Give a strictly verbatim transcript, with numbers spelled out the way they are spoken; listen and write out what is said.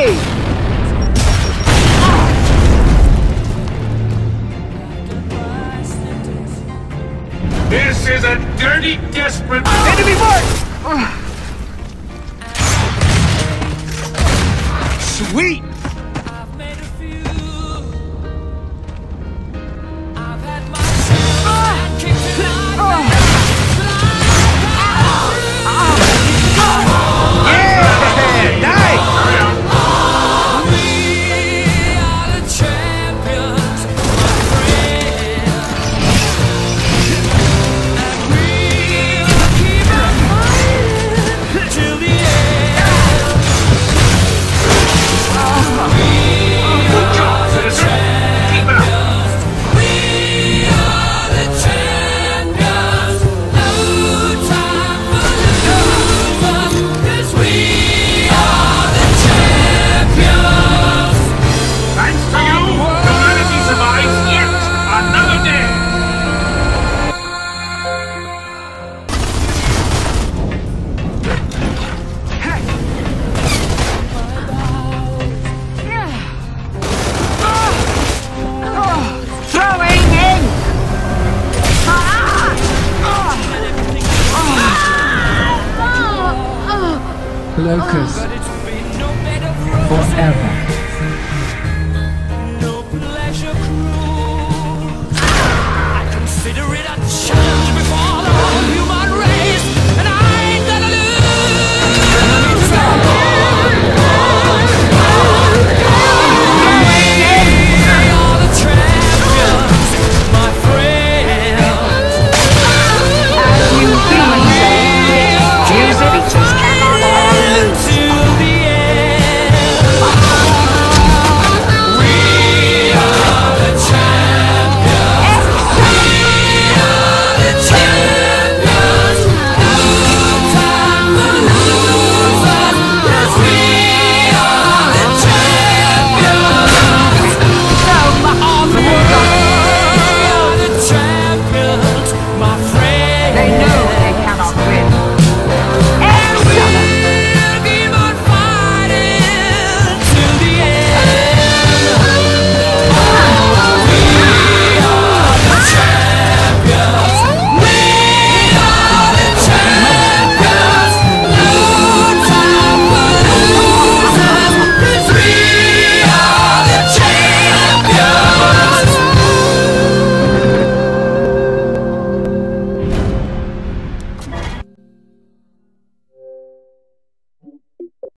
Hey! This is a dirty, desperate... Enemy mark! Sweet! I've made a few. I've had my shot. Kicked it out. Yeah! Nice! We are the champions, my friend. Locust forever.